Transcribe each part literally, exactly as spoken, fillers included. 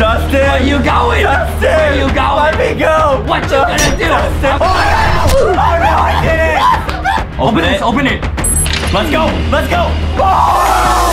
Dustin! Where you going? Dustin! Where you going? Let me go! What you gonna do? Dustin. Oh my god! Oh no, I did it! Open, open it, open it! Let's go! Let's go! Oh!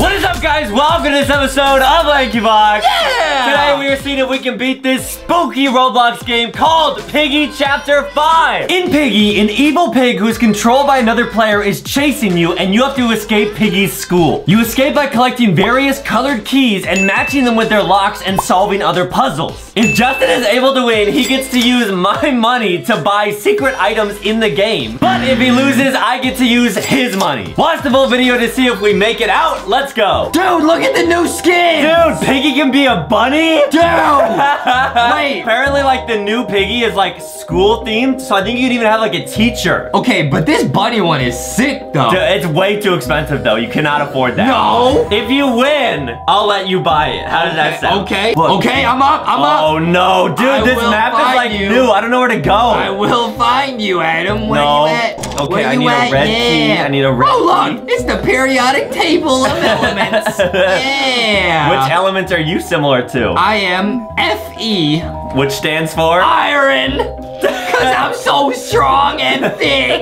What is up, guys? Welcome to this episode of LankyBox! Yeah! Today we are seeing if we can beat this spooky Roblox game called Piggy Chapter five. In Piggy, an evil pig who is controlled by another player is chasing you, and you have to escape Piggy's school. You escape by collecting various colored keys and matching them with their locks and solving other puzzles. If Justin is able to win, he gets to use my money to buy secret items in the game. But if he loses, I get to use his money. Watch the full video to see if we make it out. Let's go. Dude, look at the new skin! Dude, Piggy can be a bunny? Dude! Wait! Apparently, like, the new Piggy is, like, school-themed, so I think you can even have, like, a teacher. Okay, but this bunny one is sick, though. Dude, it's way too expensive, though. You cannot afford that. No! If you win, I'll let you buy it. How does okay, that sound? Okay. Look, okay, I'm up, I'm up. Oh, no. Dude, I this map is, like, you. new. I don't know where to go. I will find you, Adam. Where no. you at? Okay, where I, you need at? Yeah. I need a red oh, key. I need a red key. Oh, look! It's the periodic table of elements. Yeah. Which elements are you similar to? I am F E. Which stands for? Iron. Because I'm so strong and thick.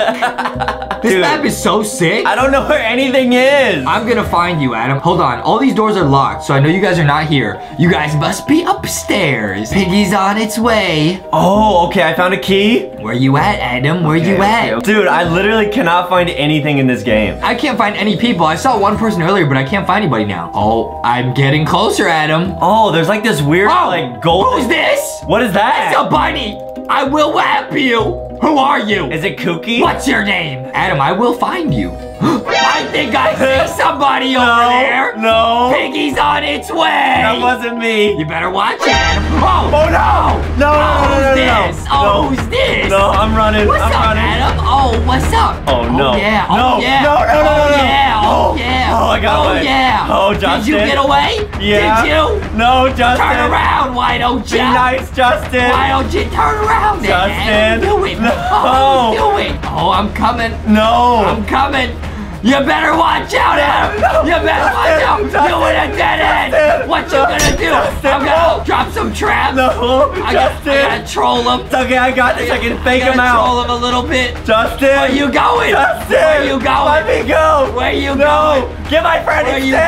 This Dude, map is so sick. I don't know where anything is. I'm going to find you, Adam. Hold on. All these doors are locked, so I know you guys are not here. You guys must be upstairs. Piggy's on its way. Oh, okay. I found a key. Where you at, Adam? Where okay, you at? Dude, I literally cannot find anything in this game. I can't find any people. I saw one person earlier, but I can't find anybody now. Oh, I'm getting closer, Adam. Oh, there's like this weird, oh, like, gold. Who's this? What is that? It's a bunny. I will whap you. Who are you? Is it Kooky? What's your name? Adam, I will find you. I think I see somebody no, over there. No. Piggy's on its way. That wasn't me. You better watch it, Adam. Oh, oh no. No, oh, no, no, no, no, this? no. Oh, who's this? No, I'm running. What's I'm up, running. Adam? Oh, what's up? Oh, no. Oh, yeah. Oh, no. yeah. No, no, no, no, no. Oh, yeah. Oh, yeah. Oh, I got away. Oh, yeah. Oh, Justin. Did you get away? Yeah. Did you? No, Justin. Turn around. Why don't you? Be nice, Justin. Why don't you turn around then, Justin? Adam? Do it. No. Oh, do it. Oh, I'm coming. No. I'm coming. You better watch out, Adam! No, you better watch out! You in a dead end! What you gonna do? I'm gonna drop some traps! No, I gotta, I gotta troll him! It's okay, I got this, I can fake him out! troll him a little bit! Justin! Where you going? Justin! Where you going? Let me go! Where you no. going? Get my friend Where instead.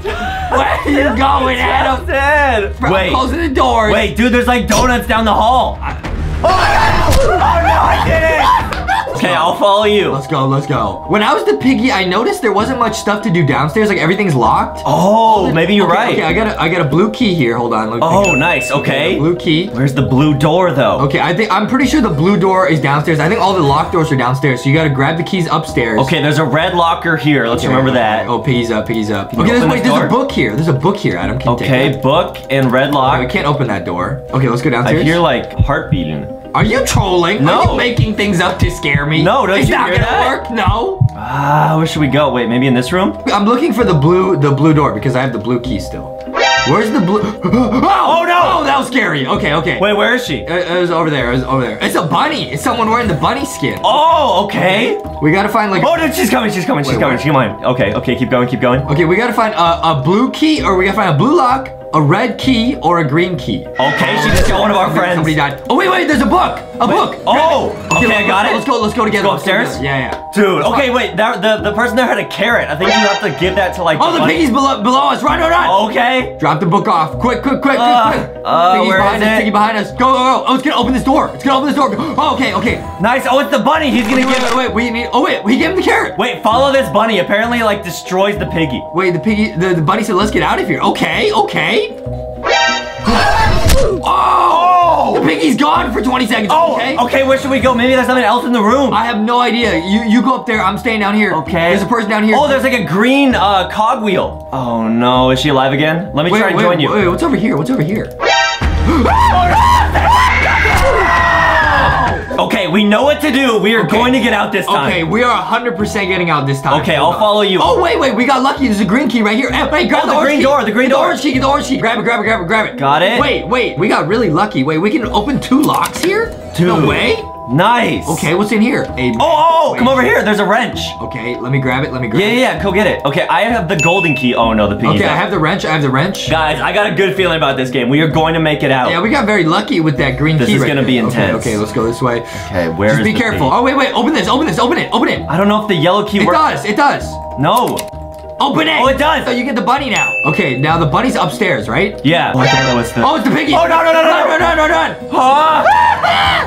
you going? Where are you going, Adam? Justin! Bro, Wait. I'm closing the doors! Wait, dude, there's like donuts down the hall! I oh my god! Oh no, I did it! Okay, I'll follow you. Let's go, let's go. When I was the Piggy, I noticed there wasn't much stuff to do downstairs. Like, everything's locked. Oh, then, maybe you're okay, right. Okay, I got, a, I got a blue key here. Hold on. Look, oh, nice. Okay. Blue key. Where's the blue door, though? Okay, I think, I'm pretty sure the blue door is downstairs. I think all the locked doors are downstairs, so you got to grab the keys upstairs. Okay, there's a red locker here. Let's okay, remember that. Oh, Piggy's up, Piggy's up. Okay, there's, wait, there's a book here. There's a book here, Adam. Can okay, take book and red lock. Okay, we can't open that door. Okay, let's go downstairs. I hear, like, heart beating. Are you trolling? No. Are you making things up to scare me? No, don't it's you not hear gonna that? work. No. Ah, uh, where should we go? Wait, maybe in this room? I'm looking for the blue, the blue door because I have the blue key still. Where's the blue? Oh, oh no! Oh, that was scary. Okay, okay. Wait, where is she? It, it was over there. It was over there. It's a bunny. It's someone wearing the bunny skin. Oh, okay. We gotta find like. Oh no, she's coming. She's coming. Wait, she's coming. She's coming. Okay, okay. Keep going. Keep going. Okay, we gotta find a, a blue key, or we gotta find a blue lock. A red key or a green key. Okay, she just got one of our friends. Somebody died. Oh, wait, wait, there's a book. A wait, book. Oh, okay, okay, I got it. Let's go, let's go together. Let's go upstairs? Yeah, yeah. Dude, okay, wait, that, the, the person there had a carrot. I think you have to give that to like. Oh, the Piggy's below, below us. Run, run, run. Okay. Drop the book off. Quick, quick, quick, uh, quick, quick. Uh, Piggy's behind us. Piggy behind us. Go, go, go. Oh, it's gonna open this door. It's gonna open this door. Oh, okay, okay. Nice. Oh, it's the bunny. He's gonna wait, give it. Wait, wait, we need. Oh, wait, we gave him the carrot. Wait, follow this bunny. Apparently, it, like, destroys the Piggy. Wait, the Piggy, the, the bunny said, let's get out of here. Okay, okay. Oh, the Piggy's gone for twenty seconds. Oh, okay. Okay, where should we go? Maybe there's something else in the room. I have no idea. You you go up there. I'm staying down here. Okay. There's a person down here. Oh, there's like a green uh, cogwheel. Oh no, is she alive again? Let me wait, try and wait, join wait, you. Wait, what's over here? What's over here? Okay, we know what to do. We are okay. going to get out this time. Okay, we are one hundred percent getting out this time. Okay, Hold I'll on. follow you. Oh, wait, wait. We got lucky. There's a green key right here. Hey, wait, grab oh, the, the green key. door. The green get door. The orange key. Get the orange key. Grab it, grab it, grab it, grab it. Got it. Wait, wait. We got really lucky. Wait, we can open two locks here? Two. No way. Nice. Okay, what's in here? A oh, oh, come over here. There's a wrench. Okay, let me grab it. Let me grab yeah, it. Yeah, yeah, go get it. Okay, I have the golden key. Oh, no, the piggy. Okay, out. I have the wrench. I have the wrench. Guys, I got a good feeling about this game. We are going to make it out. Yeah, we got very lucky with that green this key. This is right going to be intense. Okay, okay, let's go this way. Okay, where Just is be careful. Thing? Oh, wait, wait. Open this. Open this. Open it. Open it. I don't know if the yellow key it works. It does. It does. No. Open it! Oh, it does! So you get the bunny now. Okay, now the bunny's upstairs, right? Yeah. Oh, that was the... oh, it's the piggy! Oh, no, no, no, no! Run, run, run, run, run! Huh?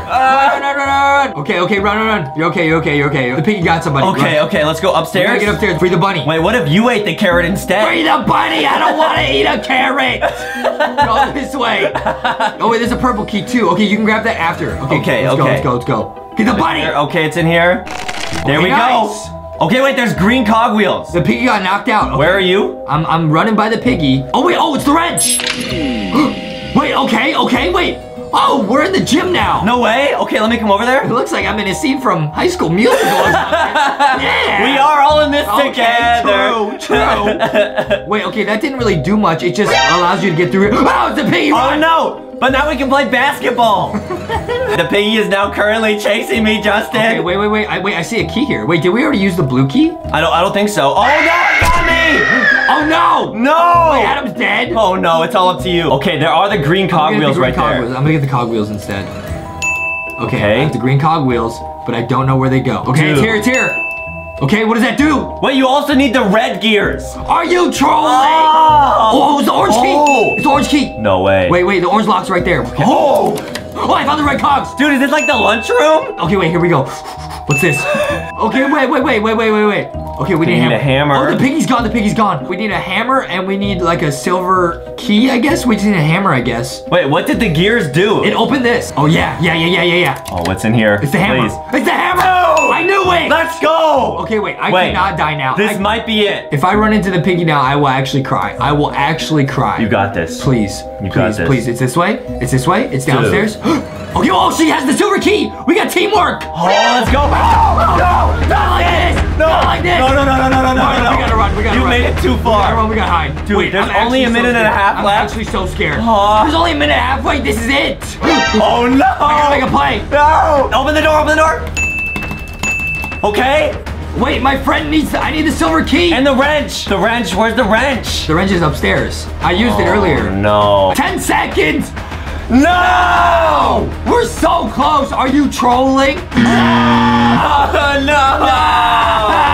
uh... Run, run, run, run! Okay, okay, run, run, run. You're okay, you're okay, you're okay. The piggy got somebody. Okay, run. Okay, let's go upstairs. We gotta get upstairs. Free the bunny. Wait, what if you ate the carrot instead? Free the bunny! I don't want to eat a carrot! Go this way. Oh, wait, there's a purple key, too. Okay, you can grab that after. Okay, okay. Let's, okay. Go, let's go, let's go. Get the bunny! Okay, it's in here. There okay, we nice. go. Okay, wait, there's green cogwheels. The piggy got knocked out. Okay. Where are you? I'm I'm running by the piggy. Oh, wait, oh, it's the wrench. Wait, okay, okay, wait. Oh, we're in the gym now. No way. Okay, let me come over there. It looks like I'm in a scene from High School Musical. Yeah. We are all in this okay, together. True, true. Wait, okay, that didn't really do much. It just allows you to get through it. Oh, it's the piggy. Oh, run. No. But now we can play basketball. The piggy is now currently chasing me, Justin. Okay, wait, wait, wait. I, wait, I see a key here. Wait, did we already use the blue key? I don't I don't think so. Oh, no, it got me! Oh, no! No! Wait, Adam's dead? Oh, no, it's all up to you. Okay, there are the green cogwheels right cog there. Wheels. I'm gonna get the cogwheels instead. Okay, okay. I have the green cogwheels, but I don't know where they go. Okay, Dude. it's here, it's here. Okay, what does that do? Wait, you also need the red gears. Are you trolling? Oh, oh it's the orange oh. key. It's the orange key. No way. Wait, wait, the orange lock's right there. Okay. Oh, oh, I found the red cogs. Dude, is this like the lunchroom? Okay, wait, here we go. What's this? Okay, wait, wait, wait, wait, wait, wait, wait. Okay, we, we need, need a hammer. Oh, the piggy's gone, the piggy's gone. We need a hammer and we need like a silver key, I guess. We just need a hammer, I guess. Wait, what did the gears do? It opened this. Oh, yeah, yeah, yeah, yeah, yeah, yeah. Oh, what's in here? It's the hammer. Please. It's the hammer. I knew it! Let's go! Okay, wait, I wait, cannot die now. This I, might be it. If I run into the piggy now, I will actually cry. I will actually cry. You got this. Please. You please, got this. Please, it's this way. It's this way. It's downstairs. Okay, oh, she has the silver key. We got teamwork. Oh, let's go. Oh, no, no, not like this. No, not like this. No, no, no, no, no, no, no, no. We gotta run, we gotta you run. You made it too far. We gotta run, we gotta hide. Dude, wait, there's I'm only a minute so and a half left. I'm actually so scared. Uh, there's only a minute and a half. Wait, this is it. Oh, no. I gotta make a play. No. Open the door, open the door. Okay. Wait, my friend needs, the, I need the silver key. And the wrench. The wrench, where's the wrench? The wrench is upstairs. I used oh, it earlier. no. ten seconds. No! We're so close. Are you trolling? Oh, no. No.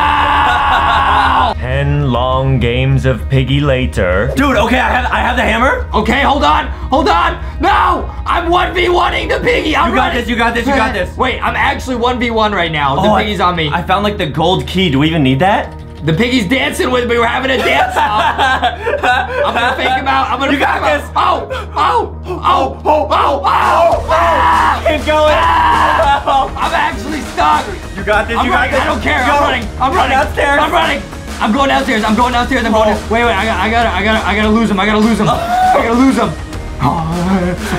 ten long games of piggy later. Dude, okay, I have, I have the hammer. Okay, hold on, hold on. No. I'm one v one-ing the piggy. I'm you got running. this, you got this, you got this. Wait, I'm actually one v one right now. The oh, piggy's on me. I found like the gold key. Do we even need that? The piggy's dancing with me. We're having a dance off. I'm gonna fake him out. I'm gonna you fake got him this. out. Oh, oh, oh, oh, oh, oh. Ah. Keep going. Ah. I'm actually stuck. You got this, I'm you running. got this. I don't care. Go. I'm running. I'm running. Upstairs. I'm running. I'm going downstairs. I'm going downstairs. I'm going downstairs. Wait, wait, I gotta, I gotta, I gotta, I gotta lose him. I gotta lose him. I gotta lose him. Oh,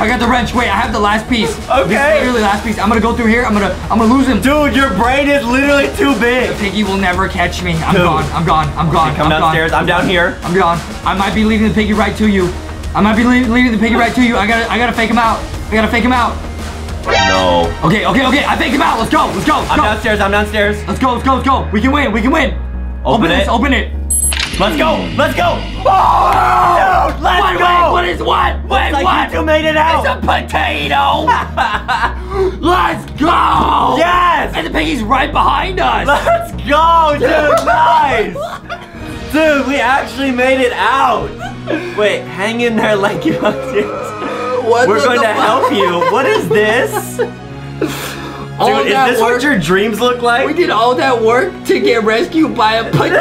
I got the wrench. Wait, I have the last piece. Okay. Literally last piece. I'm gonna go through here. I'm gonna, I'm gonna lose him. Dude, your brain is literally too big. The piggy will never catch me. I'm Dude. gone. I'm gone. I'm gone. Okay, come I'm downstairs. Gone. I'm down here. I'm gone. I might be leading the piggy right to you. I might be leading the piggy right to you. I gotta, I gotta fake him out. I gotta fake him out. No. Okay, okay, okay. I faked him out. Let's go. Let's go. Let's I'm go. downstairs. I'm downstairs. Let's go. Let's go. Let's go. We can win. We can win. Open, open it. This. Open it. Let's go! Let's go! Oh, dude, let's what, go! Wait, what is what? Wait, Looks like what? You two made it out. It's a potato. Let's go! Yes! And the piggy's right behind us. Let's go, dude! Nice, dude. We actually made it out. Wait, hang in there, LankyBox. We're going to help you. What is this? Dude, all is that this work, what your dreams look like? We did all that work to get rescued by a potato.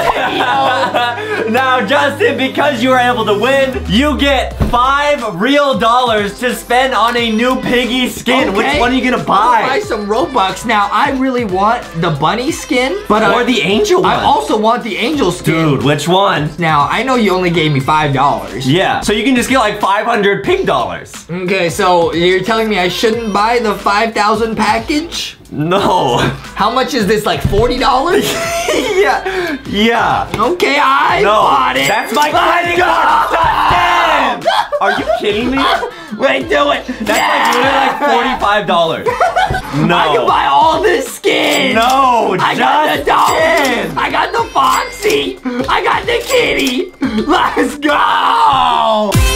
Now, Justin, because you were able to win, you get five real dollars to spend on a new piggy skin. Okay. Which one are you gonna buy? I'll buy some Robux. Now, I really want the bunny skin, but or I, the angel one. I also want the angel skin. Dude, which one? Now, I know you only gave me five dollars. Yeah, so you can just get like five hundred pig dollars. Okay, so you're telling me I shouldn't buy the five thousand package? No. How much is this, like forty dollars? Yeah. Yeah. Okay, I no, bought it. That's my credit card. Damn. Are you kidding me? Wait, do it. That's yeah. like literally like forty-five dollars. No. I can buy all the skins. No, I just got the dolls. I got the Foxy. I got the kitty. Let's go.